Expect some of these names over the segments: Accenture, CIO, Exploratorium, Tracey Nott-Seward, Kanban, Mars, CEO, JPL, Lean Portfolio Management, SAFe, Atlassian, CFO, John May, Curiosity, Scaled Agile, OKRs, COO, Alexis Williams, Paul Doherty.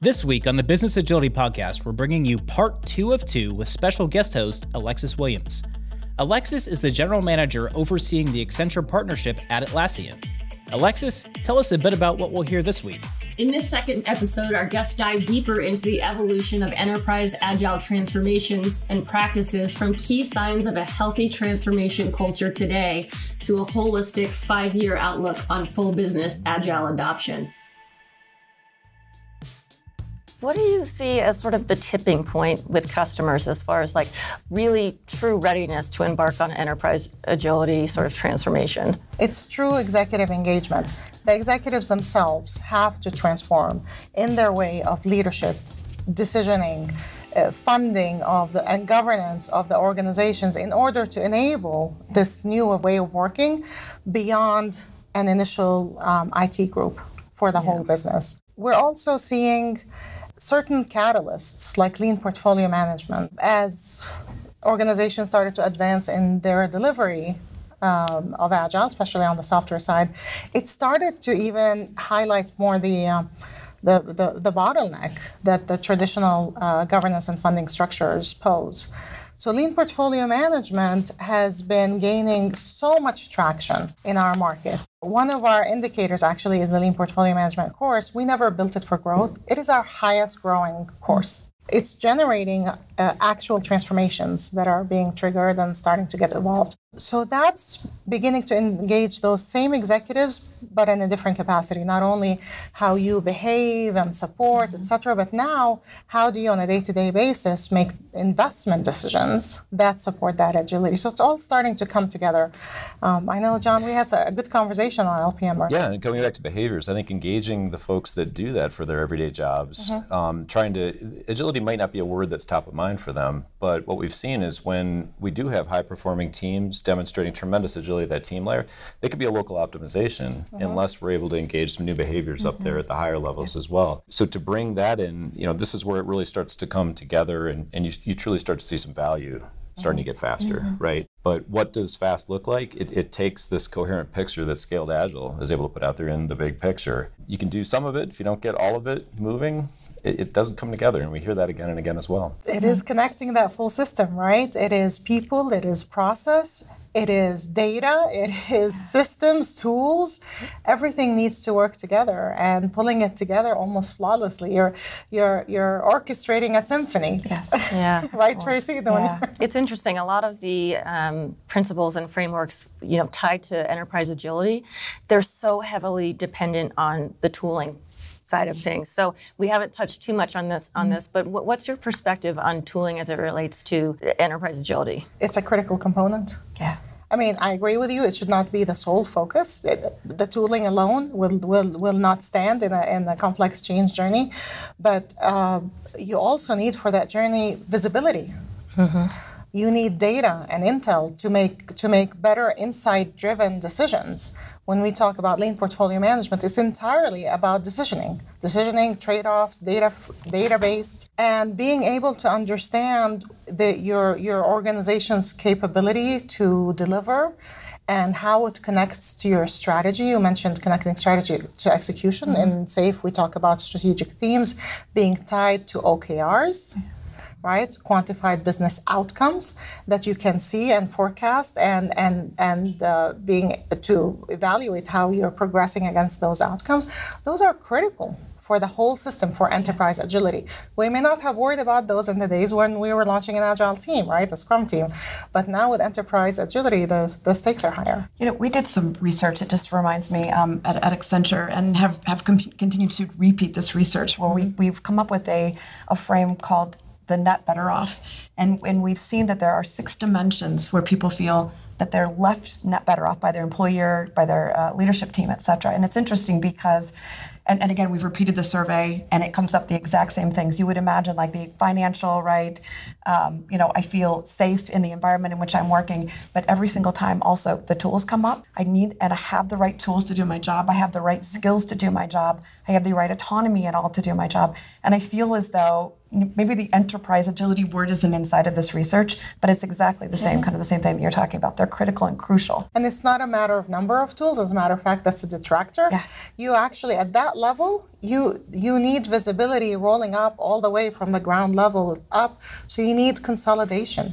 This week on the Business Agility Podcast, we're bringing you part 2 of 2 with special guest host Alexis Williams. Alexis is the general manager overseeing the Accenture partnership at Atlassian. Alexis, tell us a bit about what we'll hear this week. In this second episode, our guests dive deeper into the evolution of enterprise agile transformations and practices from key signs of a healthy transformation culture today to a holistic 5-year outlook on full business agile adoption. What do you see as sort of the tipping point with customers as far as like really true readiness to embark on enterprise agility sort of transformation? It's true executive engagement. The executives themselves have to transform in their way of leadership, decisioning, funding of the, and governance of the organizations in order to enable this new way of working beyond an initial IT group for the whole business. We're also seeing certain catalysts like Lean Portfolio Management. As organizations started to advance in their delivery of Agile, especially on the software side, it started to even highlight more the bottleneck that the traditional governance and funding structures pose. So Lean Portfolio Management has been gaining so much traction in our market. One of our indicators actually is the Lean Portfolio Management course. We never built it for growth. It is our highest growing course. It's generating actual transformations that are being triggered and starting to get evolved. So that's beginning to engage those same executives, but in a different capacity. Not only how you behave and support, etc., but now how do you on a day-to-day basis make investment decisions that support that agility? So it's all starting to come together. I know, John, we had a good conversation on LPM. Right? Yeah, and coming back to behaviors, I think engaging the folks that do that for their everyday jobs, agility might not be a word that's top of mind for them, but what we've seen is when we do have high-performing teams demonstrating tremendous agility at that team layer, they could be a local optimization unless we're able to engage some new behaviors up there at the higher levels as well. So to bring that in, you know, this is where it really starts to come together and you truly start to see some value starting to get faster, right? But what does fast look like? It takes this coherent picture that Scaled Agile is able to put out there in the big picture. You can do some of it. If you don't get all of it moving, it doesn't come together, and we hear that again and again as well. It is connecting that full system, right? It is people, it is process, it is data, it is systems, tools. Everything needs to work together, and pulling it together almost flawlessly. You're orchestrating a symphony. Yes. Yeah. Right, Tracy? Yeah. It's interesting. A lot of the principles and frameworks, you know, tied to enterprise agility, they're so heavily dependent on the tooling side of things. So we haven't touched too much on this, but what's your perspective on tooling as it relates to enterprise agility? It's a critical component. Yeah. I mean, I agree with you. It should not be the sole focus. The tooling alone will not stand in a complex change journey. But you also need for that journey visibility. You need data and intel to make better insight-driven decisions. When we talk about Lean Portfolio Management, it's entirely about decisioning, trade-offs, data-based, and being able to understand your organization's capability to deliver and how it connects to your strategy. You mentioned connecting strategy to execution. In SAFe, we talk about strategic themes being tied to OKRs. Right? Quantified business outcomes that you can see and forecast and being to evaluate how you're progressing against those outcomes. Those are critical for the whole system for enterprise agility. We may not have worried about those in the days when we were launching an agile team, right? A scrum team. But now with enterprise agility, the stakes are higher. You know, we did some research, it just reminds me, at Accenture, and have continued to repeat this research where we've come up with a frame called the net better off. And we've seen that there are 6 dimensions where people feel that they're left net better off by their employer, by their leadership team, et cetera. And it's interesting because, and again, we've repeated the survey and it comes up the exact same things. You would imagine like the financial, right? You know, I feel safe in the environment in which I'm working, but every single time also the tools come up. I have the right tools to do my job. I have the right skills to do my job. I have the right autonomy and all to do my job. And I feel as though maybe the enterprise agility word isn't inside of this research, but it's exactly the same, kind of the same thing that you're talking about. They're critical and crucial. And it's not a matter of number of tools. As a matter of fact, that's a detractor. Yeah. You actually, at that level, you need visibility rolling up all the way from the ground level up. So you need consolidation.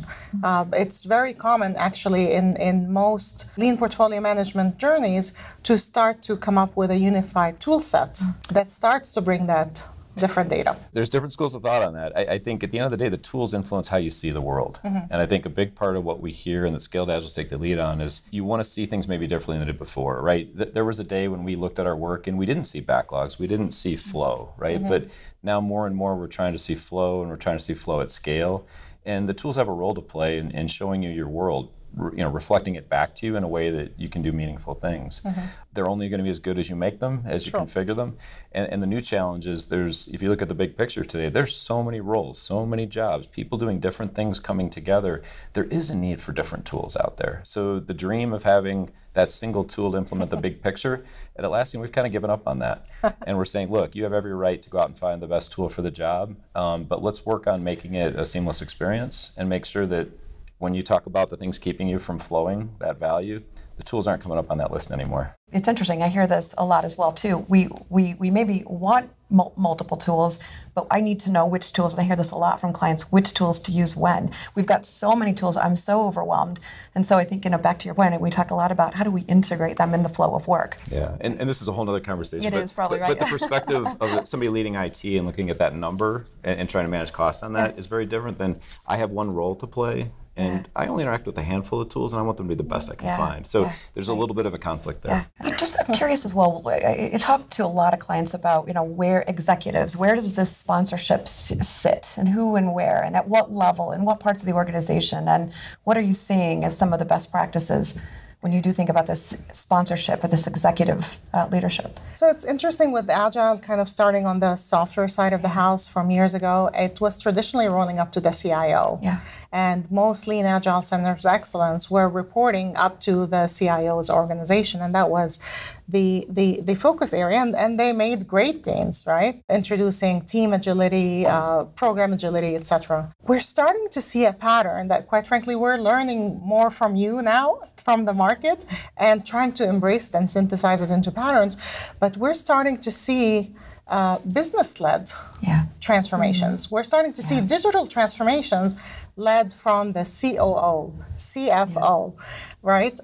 It's very common, actually, in most lean portfolio management journeys to start to come up with a unified tool set that starts to bring that different data. There's different schools of thought on that. I think at the end of the day, the tools influence how you see the world. And I think a big part of what we hear in the Scaled Agile take the lead on is you want to see things maybe differently than they did before, right? There was a day when we looked at our work and we didn't see backlogs, we didn't see flow, right? But now more and more we're trying to see flow, and we're trying to see flow at scale. And the tools have a role to play in showing you your world, reflecting it back to you in a way that you can do meaningful things. They're only going to be as good as you make them, as you configure them. And the new challenge is if you look at the big picture today, there's so many roles, so many jobs, people doing different things coming together. There is a need for different tools out there. So the dream of having that single tool to implement the big picture, at Atlassian, we've kind of given up on that. And we're saying, look, you have every right to go out and find the best tool for the job, but let's work on making it a seamless experience and make sure that when you talk about the things keeping you from flowing, that value, the tools aren't coming up on that list anymore. It's interesting. I hear this a lot as well, too. We maybe want multiple tools, but I need to know which tools, and I hear this a lot from clients, which tools to use when. We've got so many tools, I'm so overwhelmed. And so I think, back to your point, we talk a lot about how do we integrate them in the flow of work. Yeah, and this is a whole other conversation. It is probably, right? But the perspective of somebody leading IT and looking at that number and trying to manage costs on that is very different than I have one role to play, and I only interact with a handful of tools, and I want them to be the best I can find. So there's a little bit of a conflict there. I'm just curious as well, I talk to a lot of clients about, where executives, where does this sponsorship sit, and who and where, and at what level, and what parts of the organization, and what are you seeing as some of the best practices when you do think about this sponsorship or this executive leadership? So it's interesting with Agile kind of starting on the software side of the house from years ago, it was traditionally rolling up to the CIO. And most Lean Agile Centers of Excellence were reporting up to the CIO's organization, and that was the focus area, and they made great gains, right? Introducing team agility, program agility, et cetera. We're starting to see a pattern that, quite frankly, we're learning more from you now, from the market, and trying to embrace it and synthesize it into patterns. But we're starting to see business-led transformations. We're starting to see digital transformations led from the COO, CFO, right?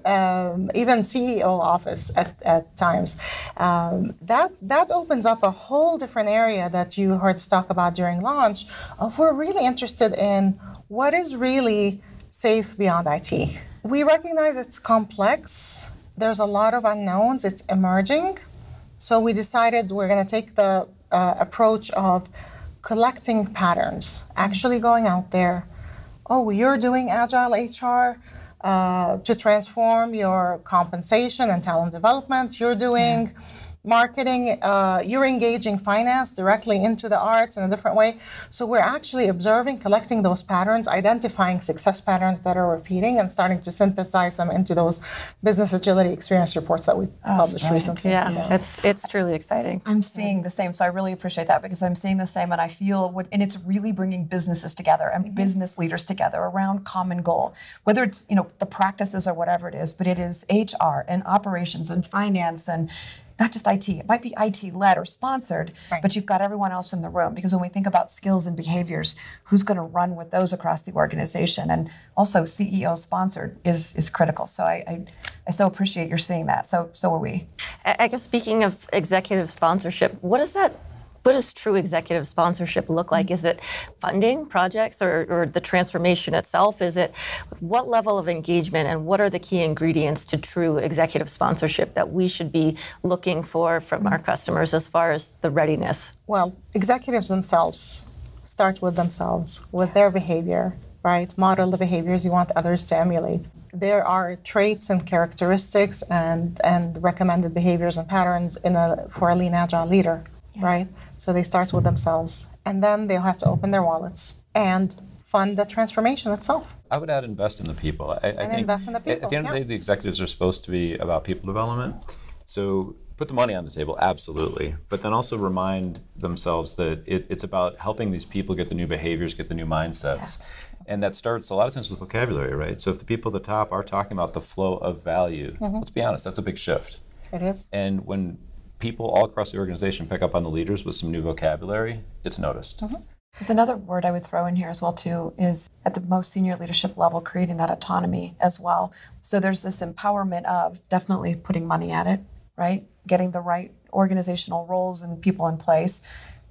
Even CEO office at times. That opens up a whole different area that you heard us talk about during launch of we're really interested in what is really SAFe beyond IT. We recognize it's complex. There's a lot of unknowns. It's emerging. So we decided we're going to take the approach of collecting patterns, actually going out there. Oh, you're doing Agile HR to transform your compensation and talent development. You're doing marketing. You're engaging finance directly into the arts in a different way. So we're actually observing, collecting those patterns, identifying success patterns that are repeating, and starting to synthesize them into those business agility experience reports that we published recently. It's truly exciting. I'm seeing the same, so I really appreciate that, because I'm seeing the same, and I feel, and it's really bringing businesses together and business leaders together around common goal, whether it's the practices or whatever it is, but it is HR and operations and finance and not just IT. It might be IT-led or sponsored, but you've got everyone else in the room. Because when we think about skills and behaviors, who's going to run with those across the organization? And also CEO sponsored is critical. So I so appreciate you're seeing that. So are we. I guess speaking of executive sponsorship, what does true executive sponsorship look like? Is it funding projects or the transformation itself? Is it what level of engagement, and what are the key ingredients to true executive sponsorship that we should be looking for from our customers as far as the readiness? Well, executives themselves start with themselves, with their behavior, right? Model the behaviors you want others to emulate. There are traits and characteristics and recommended behaviors and patterns for a Lean Agile leader. Right? So they start with themselves, and then they'll have to open their wallets and fund the transformation itself. I would add invest in the people. I think invest in the people. At the end of the day, the executives are supposed to be about people development. So Put the money on the table, absolutely. But then also remind themselves that it's about helping these people get the new behaviors, get the new mindsets. Yeah. And that starts a lot of times with vocabulary, right? So if the people at the top are talking about the flow of value, let's be honest, that's a big shift. It is. And when people all across the organization pick up on the leaders with some new vocabulary, it's noticed. There's another word I would throw in here as well too, is at the most senior leadership level, creating that autonomy as well. So there's this empowerment of definitely putting money at it, right? Getting the right organizational roles and people in place,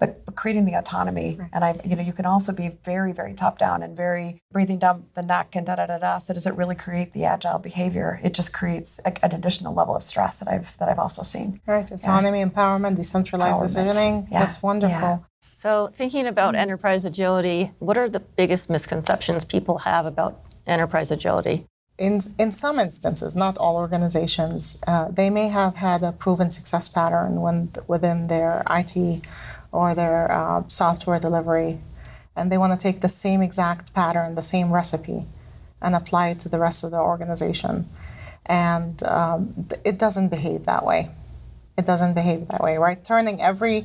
but creating the autonomy. Right. And you can also be very, very top down and very breathing down the neck and da-da-da-da. So does it really create the agile behavior? It just creates an additional level of stress that I've also seen. Right, autonomy, empowerment, decentralized decisioning. Yeah. That's wonderful. Yeah. So thinking about enterprise agility, what are the biggest misconceptions people have about enterprise agility? In some instances, not all organizations, they may have had a proven success pattern within their IT or their software delivery, and they want to take the same exact pattern, the same recipe, and apply it to the rest of the organization. And it doesn't behave that way. It doesn't behave that way, right? Turning every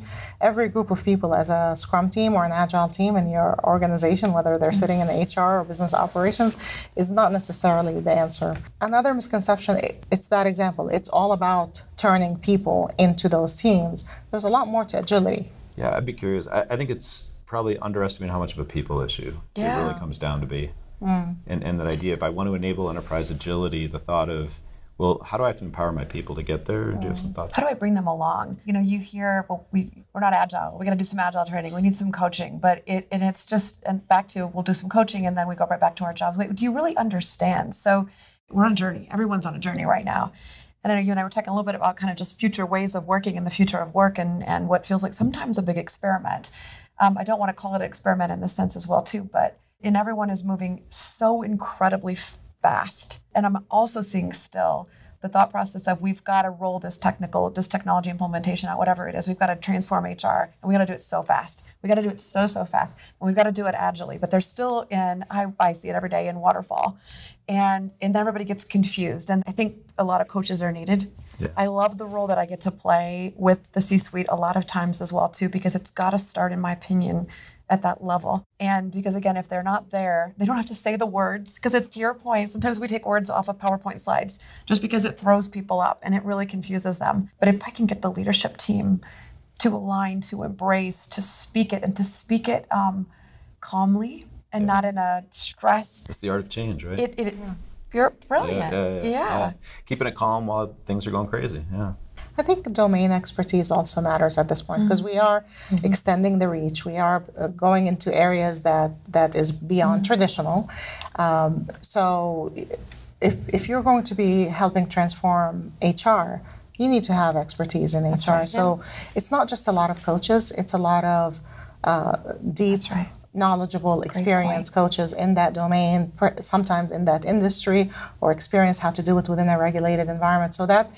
group of people as a Scrum team or an Agile team in your organization, whether they're sitting in HR or business operations, is not necessarily the answer. Another misconception, it's that example. It's all about turning people into those teams. There's a lot more to agility. Yeah, I'd be curious. I think it's probably underestimating how much of a people issue it really comes down to be. And that idea, if I want to enable enterprise agility, the thought of, well, how do I have to empower my people to get there? Do you have some thoughts? How do I bring them along? You know, you hear, well, we're not agile. We got to do some agile training. We need some coaching. But it's just, and back to, we'll do some coaching and then we go right back to our jobs. Wait, do you really understand? So we're on a journey. Everyone's on a journey right now. And I know you and I were talking a little bit about kind of just future ways of working and the future of work and what feels like sometimes a big experiment. I don't want to call it an experiment in this sense as well, too, but everyone is moving so incredibly fast. And I'm also seeing still the thought process of we've got to roll this technology implementation out, whatever it is. We've got to transform HR, and we got to do it so fast. We got to do it so fast, and we've got to do it agilely. But they're still in. I see it every day in waterfall, and then everybody gets confused. And I think a lot of coaches are needed. Yeah. I love the role that I get to play with the C-suite a lot of times as well too, because it's got to start, in my opinion, at that level. And because again, if they're not there, they don't have to say the words, because to your point, sometimes we take words off of PowerPoint slides just because it throws people up and it really confuses them. But if I can get the leadership team to align, to embrace, to speak it, and to speak it calmly and not in a stressed... It's the art of change, right? You're brilliant. Keeping it calm while things are going crazy, I think domain expertise also matters at this point, because we are extending the reach. We are going into areas that is beyond traditional. So if you're going to be helping transform HR, you need to have expertise in HR. Right. So it's not just a lot of coaches. It's a lot of deep, knowledgeable, experienced coaches in that domain, sometimes in that industry, or experience how to do it within a regulated environment. So that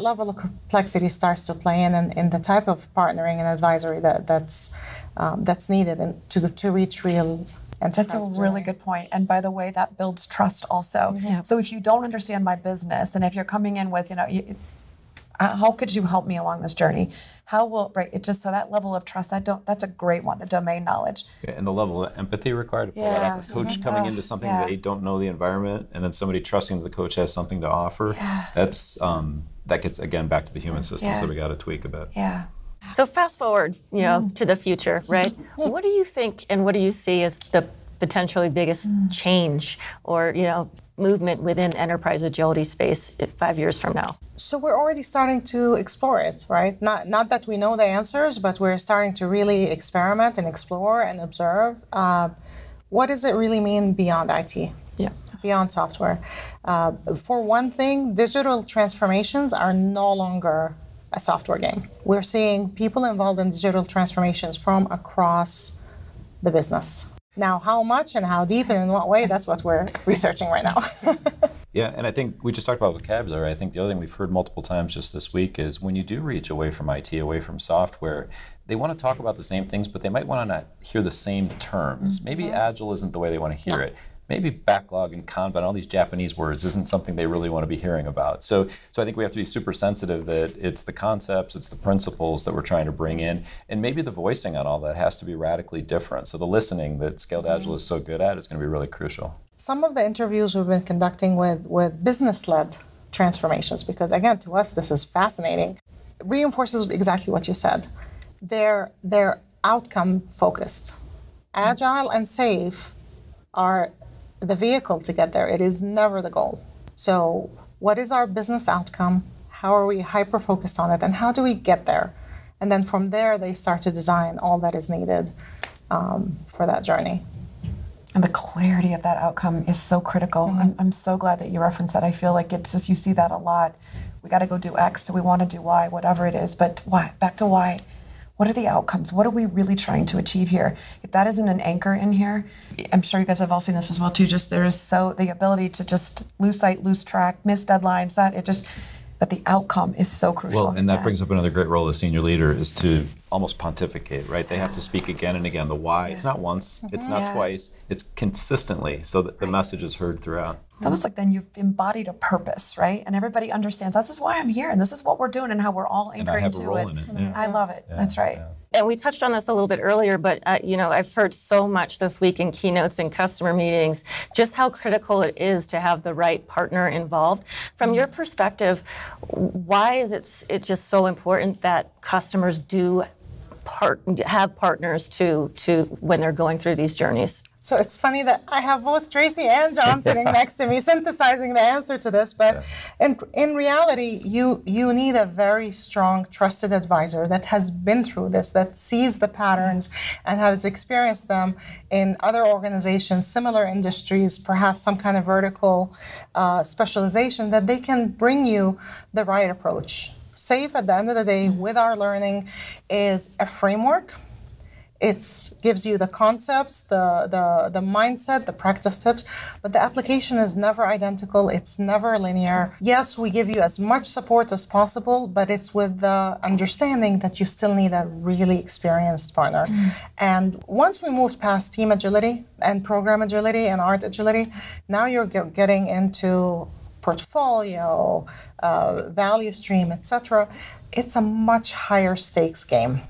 level of complexity starts to play in the type of partnering and advisory that's needed and to reach real enterprise. That's a really good point. And by the way, that builds trust also. Yeah. So if you don't understand my business, and if you're coming in with, how could you help me along this journey? So that level of trust, that's a great one, the domain knowledge. Yeah, and the level of empathy required to pull that off. A coach coming into something they don't know the environment, and then somebody trusting that the coach has something to offer. Yeah. That's that gets, again, back to the human systems that we got to tweak a bit. Yeah. So fast forward, to the future, right? What do you think, and what do you see as the potentially biggest change or movement within enterprise agility space 5 years from now? So we're already starting to explore it, right? Not that we know the answers, but we're starting to really experiment and explore and observe. What does it really mean beyond IT? Yeah. Beyond software. For one thing, digital transformations are no longer a software game. We're seeing people involved in digital transformations from across the business. Now, how much and how deep and in what way, that's what we're researching right now. Yeah, and I think we just talked about vocabulary. I think the other thing we've heard multiple times just this week is when you do reach away from IT, away from software, they want to talk about the same things, but they might want to not hear the same terms. Maybe agile isn't the way they want to hear it. maybe backlog and Kanban, all these Japanese words, isn't something they really want to be hearing about. So I think we have to be super sensitive that it's the concepts, it's the principles that we're trying to bring in, and maybe the voicing on all that has to be radically different. So the listening that Scaled Agile is so good at is going to be really crucial. Some of the interviews we've been conducting with business-led transformations, because again, to us, this is fascinating, reinforces exactly what you said. They're outcome-focused. Agile and SAFe are the vehicle to get there. It is never the goal. So what is our business outcome? How are we hyper-focused on it? And how do we get there? And then from there, they start to design all that is needed for that journey. And the clarity of that outcome is so critical. Mm-hmm. I'm so glad that you referenced that. I feel like it's just, you see that a lot. We got to go do X, so we want to do Y, whatever it is, but why? Back to why. What are the outcomes? What are we really trying to achieve here? If that isn't an anchor in here, I'm sure you guys have all seen this as well too, just there is so, the ability to just lose sight, lose track, miss deadlines, that it just, but the outcome is so crucial. Well, and that brings up another great role of the senior leader is to almost pontificate, right? They have to speak again and again, the why. Yeah. It's not once, it's not twice, it's consistently so that the message is heard throughout. It's almost like then you've embodied a purpose, right? And everybody understands this is why I'm here and this is what we're doing and how we're all anchoring to it. Yeah. I love it. Yeah, that's right. Yeah. And we touched on this a little bit earlier, but you know, I've heard so much this week in keynotes and customer meetings, just how critical it is to have the right partner involved. From your perspective, why is it just so important that customers do have partners to when they're going through these journeys? So it's funny that I have both Tracy and John sitting next to me synthesizing the answer to this, but in reality, you need a very strong, trusted advisor that has been through this, that sees the patterns and has experienced them in other organizations, similar industries, perhaps some kind of vertical specialization, that they can bring you the right approach. SAFe, at the end of the day, with our learning, is a framework. It gives you the concepts, the mindset, the practice tips, but the application is never identical. It's never linear. Yes, we give you as much support as possible, but it's with the understanding that you still need a really experienced partner. And once we moved past team agility and program agility and art agility, now you're getting into portfolio, value stream, etc. It's a much higher stakes game.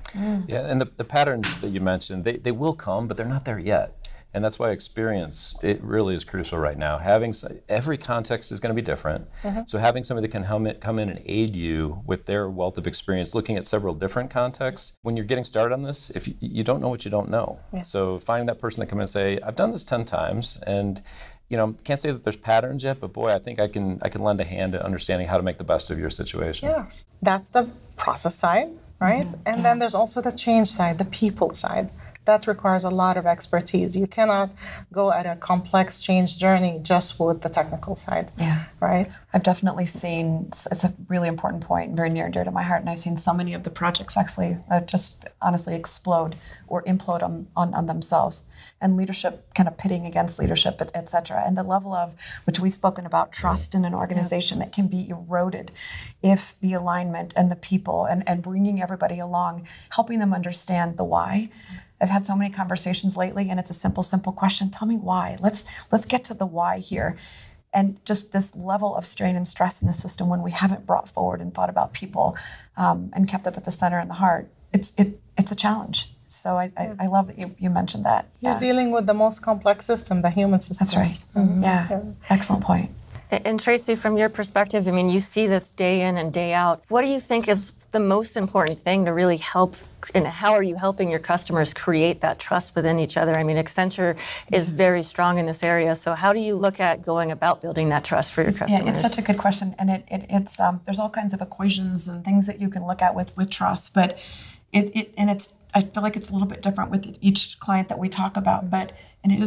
Yeah, and the patterns that you mentioned, they will come, but they're not there yet. And that's why experience, it really is crucial right now. Having every context is going to be different. So having somebody that can come in and aid you with their wealth of experience, looking at several different contexts. When you're getting started on this, if you don't know what you don't know. So finding that person that come in and say, I've done this 10 times, and you know, can't say that there's patterns yet, but boy, I think I can lend a hand at understanding how to make the best of your situation. Yes, that's the process side, right? And then there's also the change side, the people side. That requires a lot of expertise. You cannot go at a complex change journey just with the technical side, right? I've definitely seen, it's a really important point, very near and dear to my heart, and I've seen so many of the projects actually just honestly explode or implode on themselves. And leadership kind of pitting against leadership, et cetera. And the level of, which we've spoken about, trust in an organization that can be eroded if the alignment and the people and bringing everybody along, helping them understand the why. I've had so many conversations lately, and it's a simple question. Tell me why. Let's get to the why here. And just this level of strain and stress in the system when we haven't brought forward and thought about people and kept up at the center and the heart, it's a challenge. So I love that you mentioned that. You're dealing with the most complex system, the human system. That's right. Excellent point. And Tracy, from your perspective, I mean, you see this day in and day out. What do you think is the most important thing to really help, and how are you helping your customers create that trust within each other? I mean, Accenture is very strong in this area, so how do you look at going about building that trust for your customers? Yeah, it's such a good question, and it's there's all kinds of equations and things that you can look at with trust, but I feel like it's a little bit different with each client that we talk about, but and it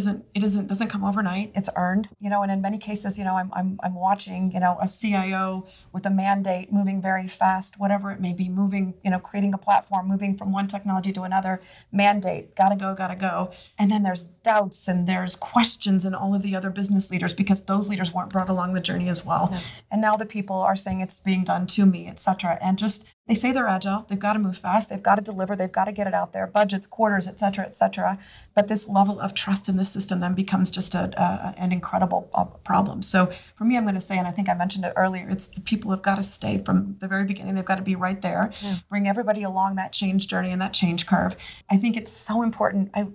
doesn't come overnight. It's earned, you know. And in many cases, you know, I'm watching, you know, a CIO with a mandate moving very fast, whatever it may be, moving, you know, creating a platform, moving from one technology to another. Mandate, gotta go. And then there's doubts and there's questions and all of the other business leaders because those leaders weren't brought along the journey as well. And now the people are saying it's being done to me, etc. And just They say they're agile, they've got to move fast, they've got to deliver, they've got to get it out there, budgets, quarters, et cetera, et cetera. But this level of trust in the system then becomes just an incredible problem. So for me, I'm going to say, and I think I mentioned it earlier, it's the people have got to stay from the very beginning. They've got to be right there, bring everybody along that change journey and that change curve. I think it's so important. I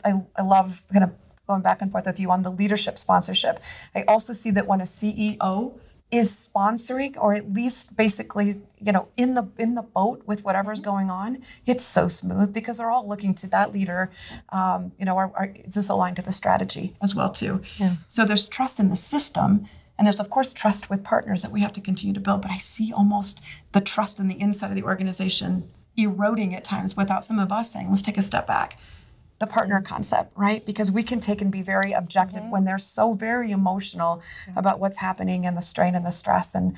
love kind of going back and forth with you on the leadership sponsorship. I also see that when a CEO is sponsoring, or at least basically, you know, in the boat with whatever's going on, it's so smooth because they're all looking to that leader. You know, is this aligned to the strategy as well too? Yeah. So there's trust in the system, and there's of course trust with partners that we have to continue to build. But I see almost the trust in the inside of the organization eroding at times without some of us saying, let's take a step back. The partner concept, right? Because we can take and be very objective when they're so very emotional about what's happening and the strain and the stress. And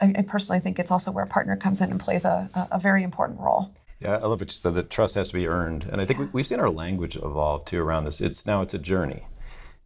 I personally think it's also where a partner comes in and plays a very important role. Yeah, I love what you said, that trust has to be earned. And I think we've seen our language evolve too around this. Now it's a journey.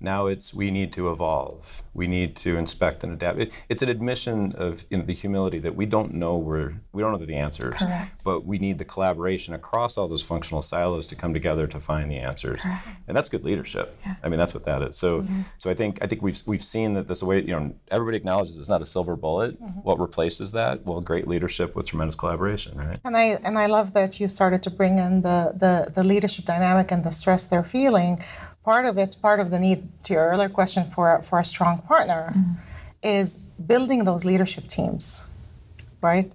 Now it's, we need to evolve. We need to inspect and adapt. It's an admission of the humility that we don't know the answers, but we need the collaboration across all those functional silos to come together to find the answers. And that's good leadership. I mean, that's what that is. So, so I think we've seen that this way, you know, everybody acknowledges it's not a silver bullet. What replaces that? Well, great leadership with tremendous collaboration, right? And I love that you started to bring in the leadership dynamic and the stress they're feeling. Part of the need, to your earlier question, for a strong partner is building those leadership teams, right?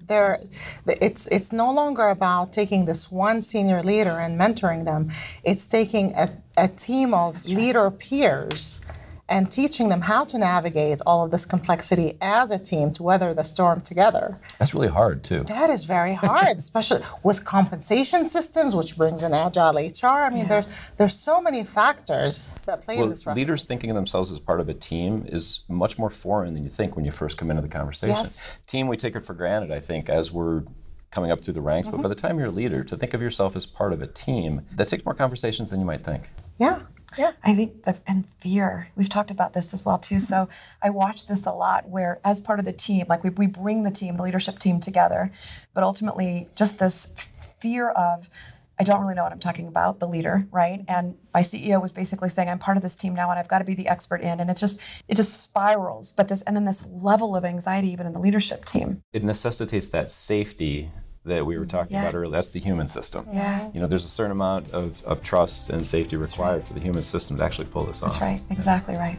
It's no longer about taking this one senior leader and mentoring them. It's taking a team of leader peers and teaching them how to navigate all of this complexity as a team to weather the storm together. That's really hard too. That is very hard, especially with compensation systems, which brings in agile HR. I mean, there's so many factors that play in this recipe. Leaders thinking of themselves as part of a team is much more foreign than you think when you first come into the conversation. Yes. Team, we take it for granted, I think, as we're coming up through the ranks, but by the time you're a leader, to think of yourself as part of a team, that takes more conversations than you might think. Yeah. Yeah, I think, and fear, we've talked about this as well too. So I watch this a lot where as part of the team, like we bring the team, the leadership team together, but ultimately just this fear of, I don't really know what I'm talking about, the leader, right? And my CEO was basically saying, I'm part of this team now and I've got to be the expert in, and it just spirals. But then this level of anxiety even in the leadership team. It necessitates that safety that we were talking about earlier. That's the human system. Yeah. You know, there's a certain amount of trust and safety required for the human system to actually pull this off. That's right, exactly right.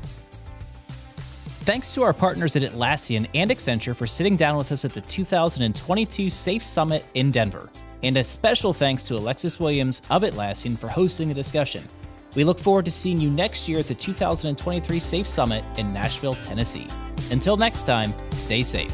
Thanks to our partners at Atlassian and Accenture for sitting down with us at the 2022 SAFe Summit in Denver. And a special thanks to Alexis Williams of Atlassian for hosting the discussion. We look forward to seeing you next year at the 2023 SAFe Summit in Nashville, Tennessee. Until next time, stay safe.